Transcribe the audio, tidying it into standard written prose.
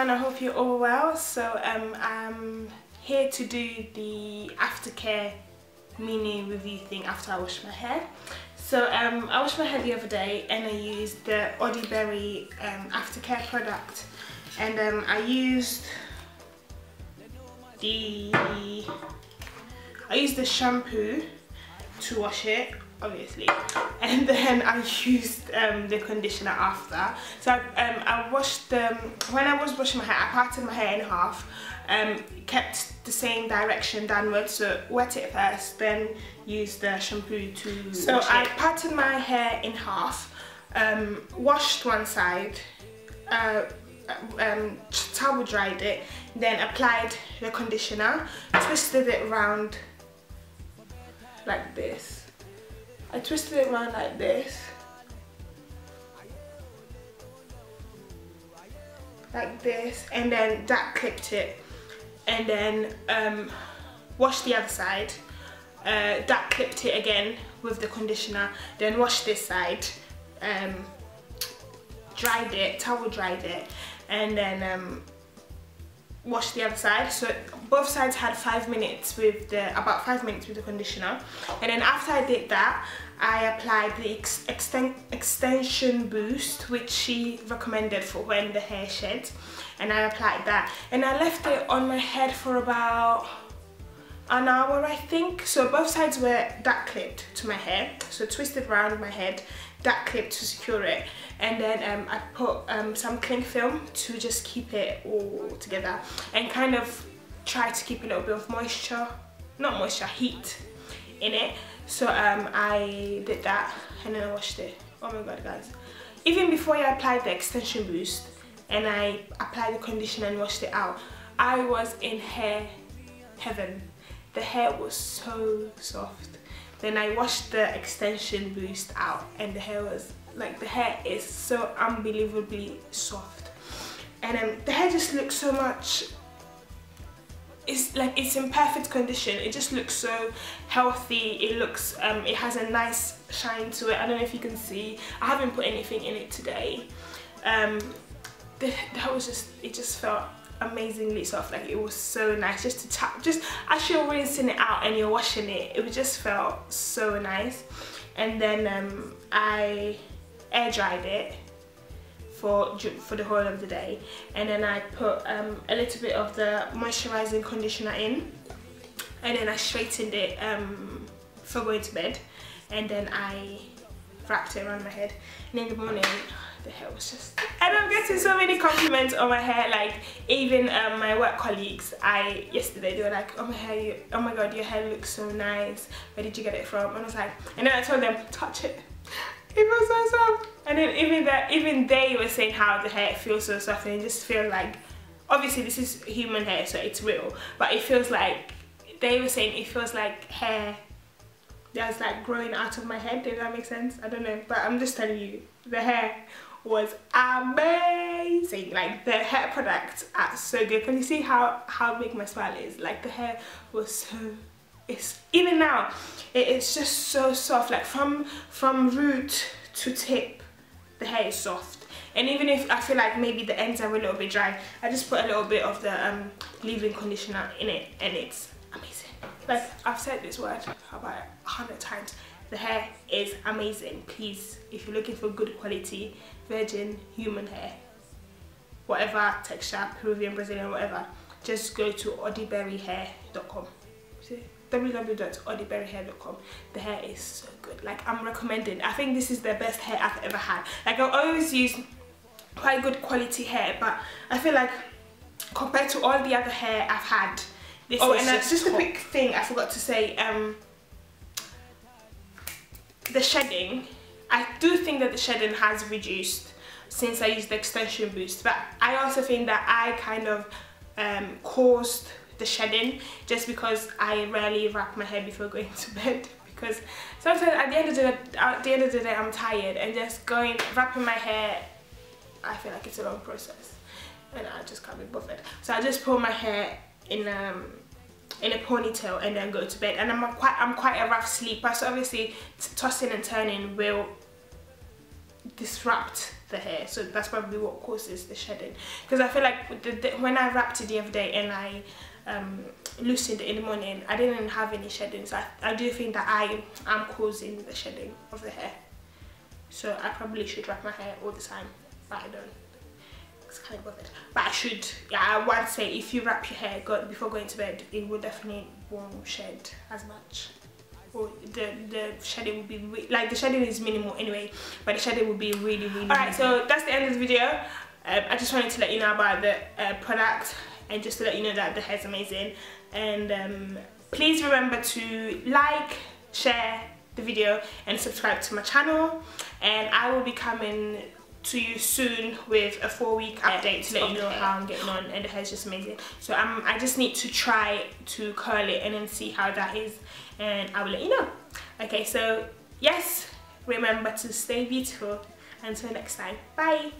everyone, I hope you're all well. So I'm here to do the aftercare mini review thing after I wash my hair. So I washed my hair the other day and I used the AudyBerry aftercare product, and I used the shampoo to wash it, obviously, and then I used the conditioner after. So I washed them. When I was washing my hair, I parted my hair in half, kept the same direction downwards, so wet it first, then use the shampoo to wash it. I parted my hair in half, washed one side, towel dried it, then applied the conditioner, twisted it round like this. I twisted it around like this. Like this, and then that clipped it. And then washed the other side. That clipped it again with the conditioner. Then washed this side. Dried it, towel dried it, and then washed the other side. So both sides had 5 minutes with the conditioner, and then after I did that, I applied the extension boost, which she recommended for when the hair sheds, and I applied that, and I left it on my head for about an hour, I think. So both sides were that clipped to my hair, so twisted round my head, that clip to secure it, and then I put some cling film to just keep it all together and kind of try to keep a little bit of moisture, not moisture, heat in it. So I did that and then I washed it. Oh my god, guys, even before I applied the extension boost and I applied the conditioner and washed it out, I was in hair heaven. The hair was so soft. Then I washed the extension boost out and the hair was like, the hair is so unbelievably soft, and the hair just looks so much, it's like, it's in perfect condition. It just looks so healthy. It looks it has a nice shine to it. I don't know if you can see, I haven't put anything in it today. That was just, it just felt amazingly soft. Like, it was so nice just to tap, just as you're rinsing it out and you're washing it, it just felt so nice. And then I air dried it for the whole of the day, and then I put a little bit of the moisturizing conditioner in, and then I straightened it for going to bed, and then I wrapped it around my head, and in the morning the hair was just... And I'm getting so many compliments on my hair, like even my work colleagues, yesterday they were like, oh my hair, oh my god, your hair looks so nice, where did you get it from? And I was like, and then I told them, touch it, it feels so soft. And then even they were saying how the hair feels so soft, and it just feels like, obviously this is human hair so it's real, but it feels like, they were saying it feels like hair that's like growing out of my head. Did that make sense? I don't know, but I'm just telling you, the hair was amazing. Like, the hair products are so good. Can you see how big my smile is? Like, the hair was so, it's even now, it's just so soft. Like, from root to tip, the hair is soft. And even if I feel like maybe the ends are a little bit dry, I just put a little bit of the leave-in conditioner in it, and it's amazing. Like, I've said this word about 100 times. The hair is amazing. Please, if you're looking for good quality, virgin, human hair, whatever texture, Peruvian, Brazilian, whatever, just go to audyberryhair.com. See? www.audyberryhair.com. The hair is so good. Like, I'm recommending. I think this is the best hair I've ever had. Like, I always use quite good quality hair, but I feel like compared to all the other hair I've had, this is just a quick thing I forgot to say. The shedding, I do think that the shedding has reduced since I used the extension boost, but I also think that I kind of caused the shedding just because I rarely wrap my hair before going to bed, because sometimes at the end of the day I'm tired, and just wrapping my hair, I feel like it's a long process and I just can't be bothered. So I just put my hair in a ponytail and then go to bed, and I'm quite a rough sleeper, so obviously tossing and turning will disrupt the hair, so that's probably what causes the shedding. Because I feel like with when I wrapped it the other day and I loosened it in the morning, I didn't have any shedding. So I do think that I am causing the shedding of the hair. So I probably should wrap my hair all the time, but I don't. It's kind of bothered. But I should. Yeah, I would say if you wrap your hair before going to bed, it will definitely won't shed as much. Or the shedding will be like the shedding is minimal anyway, but the shedding will be really, really. Alright, so that's the end of the video. I just wanted to let you know about the product and just to let you know that the hair is amazing. And please remember to like, share the video, and subscribe to my channel. And I will be coming to you soon with a 4-week update to let you know how I'm getting on, and the hair's just amazing. So I just need to try to curl it and then see how that is, and I will let you know. Okay, so yes, remember to stay beautiful. Until next time, bye.